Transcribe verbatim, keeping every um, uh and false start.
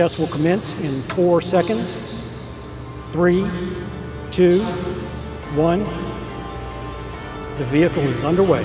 Test will commence in four seconds. Three, two, one. The vehicle is underway.